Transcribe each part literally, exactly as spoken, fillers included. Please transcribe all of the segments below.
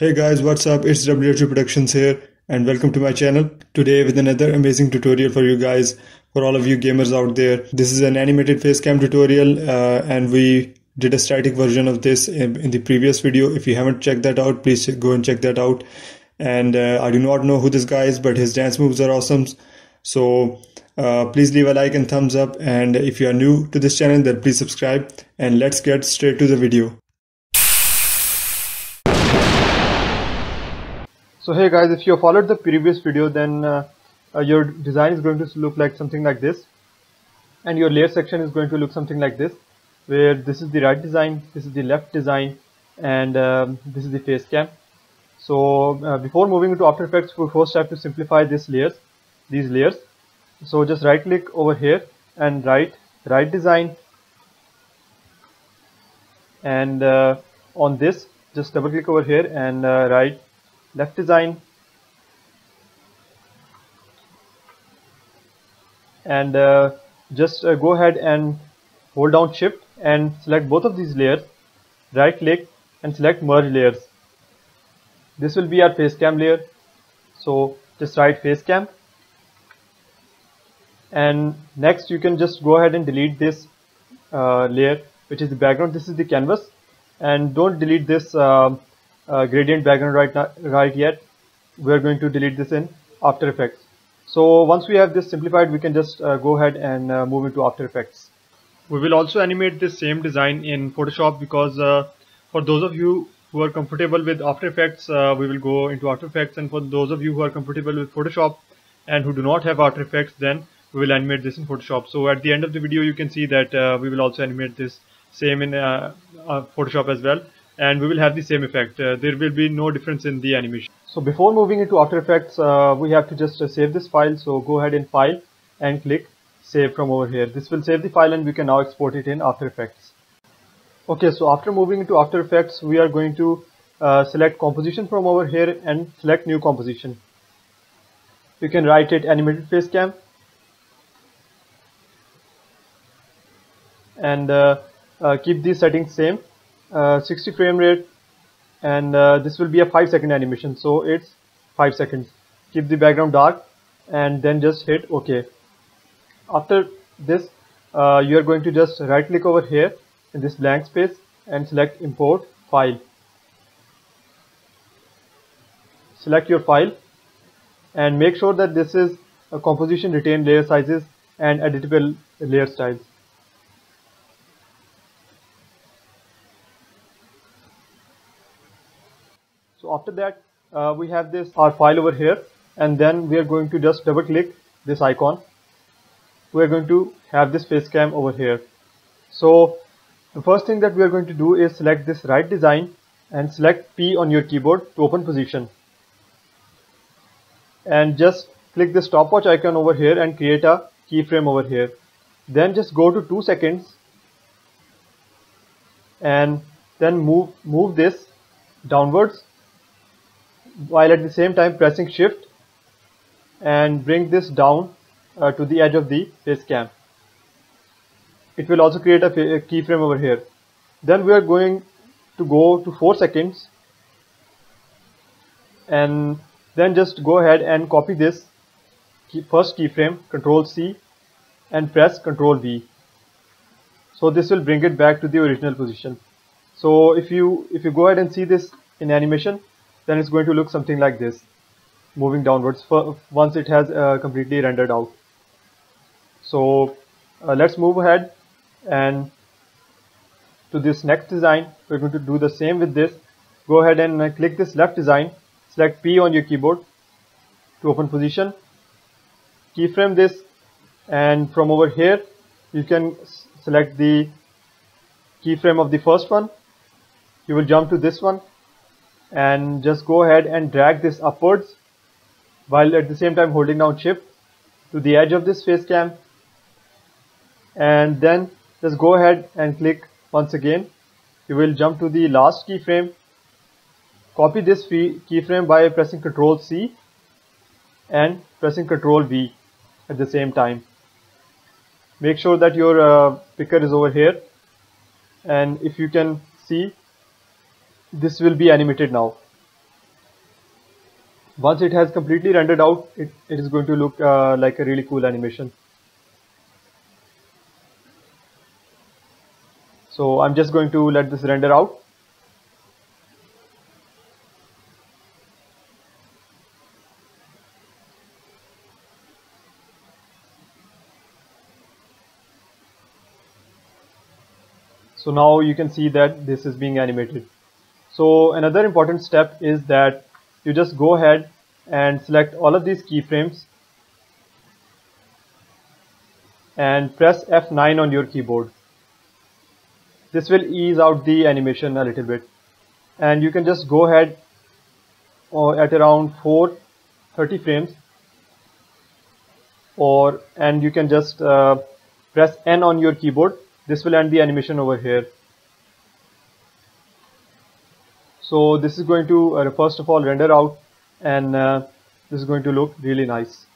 Hey guys, what's up? It's W H B Productions here and welcome to my channel. Today with another amazing tutorial for you guys, for all of you gamers out there. This is an animated facecam tutorial uh, and we did a static version of this in, in the previous video. If you haven't checked that out, please go and check that out. And uh, I do not know who this guy is, but his dance moves are awesome. So uh, please leave a like and thumbs up. And if you are new to this channel, then please subscribe. And let's get straight to the video. So hey guys, if you followed the previous video, then uh, uh, your design is going to look like something like this, and your layer section is going to look something like this, where this is the right design, this is the left design, and um, this is the face cam. So uh, before moving into After Effects, we first have to simplify these layers, these layers. So just right click over here and write right design, and uh, on this just double click over here and uh, write left design, and uh, just uh, go ahead and hold down shift and select both of these layers, right click and select merge layers. This will be our face cam layer, so just write face cam, and next you can just go ahead and delete this uh, layer, which is the background. This is the canvas, and don't delete this uh, Uh, gradient background right now, right yet. We are going to delete this in After Effects. So once we have this simplified, we can just uh, go ahead and uh, move into After Effects. We will also animate this same design in Photoshop, because uh, for those of you who are comfortable with After Effects, uh, we will go into After Effects, and for those of you who are comfortable with Photoshop and who do not have After Effects, then we will animate this in Photoshop. So at the end of the video, you can see that uh, we will also animate this same in uh, uh, Photoshop as well. And we will have the same effect. Uh, there will be no difference in the animation. So before moving into After Effects, uh, we have to just uh, save this file. So go ahead in File and click Save from over here. This will save the file, and we can now export it in After Effects. Okay, so after moving into After Effects, we are going to uh, select Composition from over here and select New Composition. You can write it Animated Facecam, and uh, uh, keep these settings same. Uh, sixty frame rate, and uh, this will be a five second animation, so it's five seconds. Keep the background dark and then just hit OK. After this, uh, you are going to just right click over here in this blank space and select Import File. Select your file and make sure that this is a composition, retain layer sizes and editable layer styles. So after that, uh, we have this our file over here, and then we are going to just double click this icon. We are going to have this face cam over here. So the first thing that we are going to do is select this right design and select P on your keyboard to open position, and just click this stopwatch icon over here and create a keyframe over here. Then just go to two seconds, and then move move this downwards, while at the same time pressing shift, and bring this down uh, to the edge of the face cam. It will also create a keyframe over here. Then we are going to go to four seconds, and then just go ahead and copy this key, first keyframe, Control C, and press Control V. So this will bring it back to the original position. So if you if you go ahead and see this in animation, then it's going to look something like this, moving downwards for, once it has uh, completely rendered out. So uh, let's move ahead and to this next design. We're going to do the same with this. Go ahead and uh, click this left design, select P on your keyboard to open position, keyframe this, and from over here you can select the keyframe of the first one. You will jump to this one and just go ahead and drag this upwards, while at the same time holding down shift, to the edge of this face cam, and then just go ahead and click once again. You will jump to the last keyframe, copy this keyframe by pressing Control C and pressing Control V at the same time. Make sure that your uh, picker is over here, and if you can see, this will be animated now. Once it has completely rendered out, it, it is going to look uh, like a really cool animation. So I'm just going to let this render out. So now you can see that this is being animated. So another important step is that you just go ahead and select all of these keyframes and press F nine on your keyboard. This will ease out the animation a little bit, and you can just go ahead or at around four thirty frames, or and you can just uh, press N on your keyboard. This will end the animation over here. So this is going to uh, first of all render out, and uh, this is going to look really nice.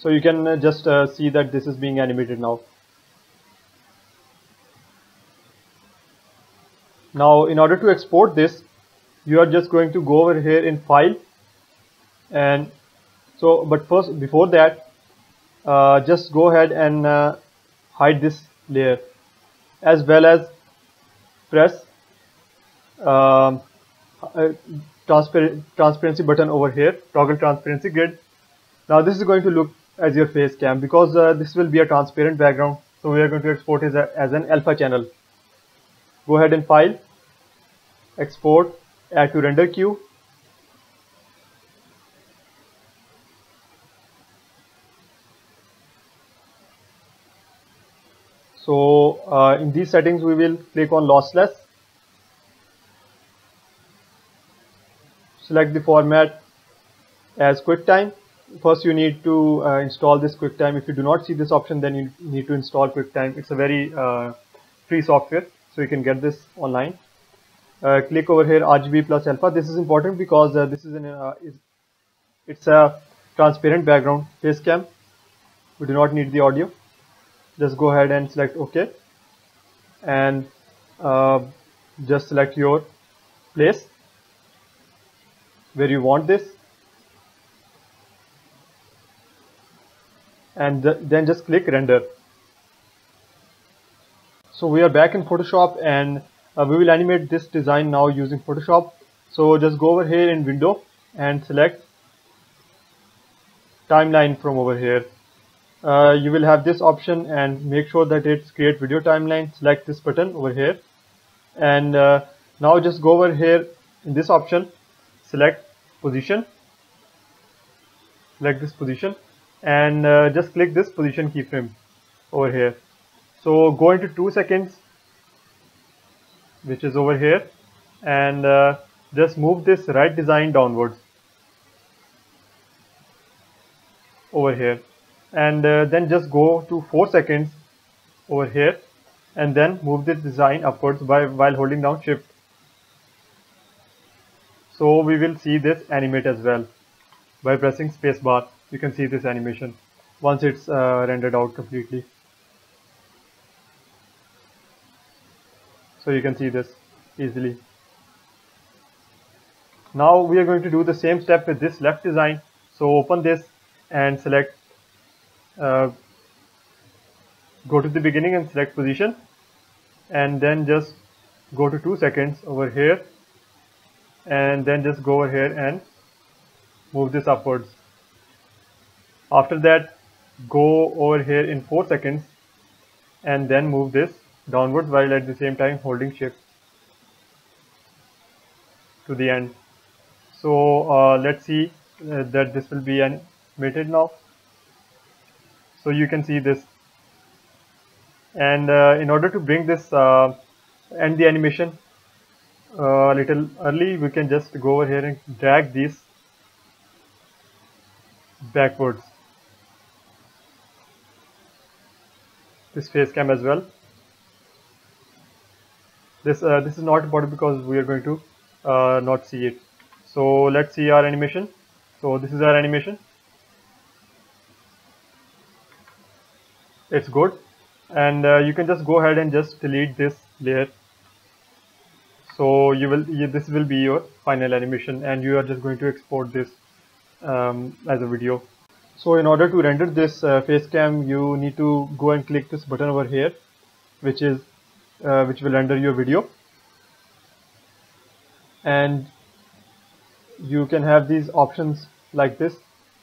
So you can just uh, see that this is being animated now. Now in order to export this, you are just going to go over here in File, and so but first before that uh, just go ahead and uh, hide this layer, as well as press uh, transparent transparency button over here, toggle transparency grid. Now this is going to look as your face cam, because uh, this will be a transparent background, so we are going to export it as an alpha channel. Go ahead and File, Export, Add to Render Queue. So uh, in these settings we will click on Lossless, select the format as QuickTime. First you need to uh, install this QuickTime. If you do not see this option, then you need to install QuickTime. It's a very uh, free software, so you can get this online. Uh, click over here R G B plus alpha. This is important because uh, this is an uh, is, it's a transparent background face cam. We do not need the audio. Just go ahead and select OK, and uh, just select your place where you want this, and then just click Render. So we are back in Photoshop, and uh, we will animate this design now using Photoshop. So just go over here in Window and select Timeline from over here. Uh, you will have this option, and make sure that it's Create Video Timeline. Select this button over here, and uh, now just go over here in this option, select Position, select this position, and uh, just click this position keyframe over here. So go into two seconds, which is over here, and uh, just move this right design downwards over here, and uh, then just go to four seconds over here, and then move this design upwards by while holding down Shift. So we will see this animate as well by pressing spacebar. You can see this animation once it's uh, rendered out completely. So you can see this easily. Now we are going to do the same step with this left design. So open this and select, uh, go to the beginning and select Position, and then just go to two seconds over here, and then just go over here and move this upwards. After that, go over here in four seconds, and then move this downwards while at the same time holding Shift to the end. So uh, let's see uh, that this will be animated now. So you can see this, and uh, in order to bring this uh, end the animation uh, a little early, we can just go over here and drag these backwards, this face cam as well. This uh, this is not important because we are going to uh, not see it. So let's see our animation. So this is our animation. It's good, and uh, you can just go ahead and just delete this layer. So you will you, this will be your final animation, and you are just going to export this um, as a video. So in order to render this uh, face cam, you need to go and click this button over here, which is uh, which will render your video, and you can have these options like this.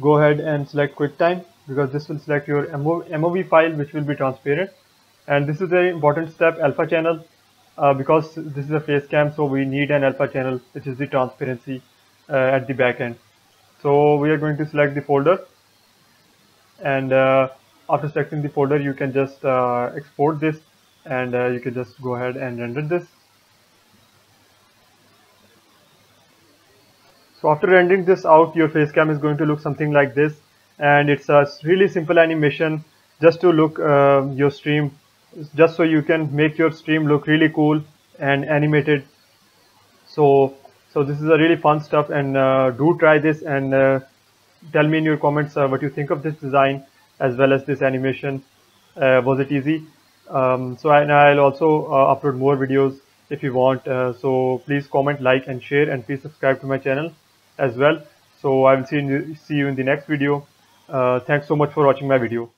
Go ahead and select QuickTime, because this will select your M O V file, which will be transparent. And this is an important step, alpha channel, uh, because this is a face cam, so we need an alpha channel, which is the transparency uh, at the back end. So we are going to select the folder, and uh, after selecting the folder, you can just uh, export this, and uh, you can just go ahead and render this. So after rendering this out, your face cam is going to look something like this, and it's a really simple animation just to look uh, your stream, just so you can make your stream look really cool and animated. So so this is a really fun stuff, and uh, do try this, and uh, tell me in your comments uh, what you think of this design as well as this animation. Uh, was it easy? Um, so I, and I'll also uh, upload more videos if you want, uh, so please comment, like and share, and please subscribe to my channel as well. So I will see you in the, see you in the next video. Uh, thanks so much for watching my video.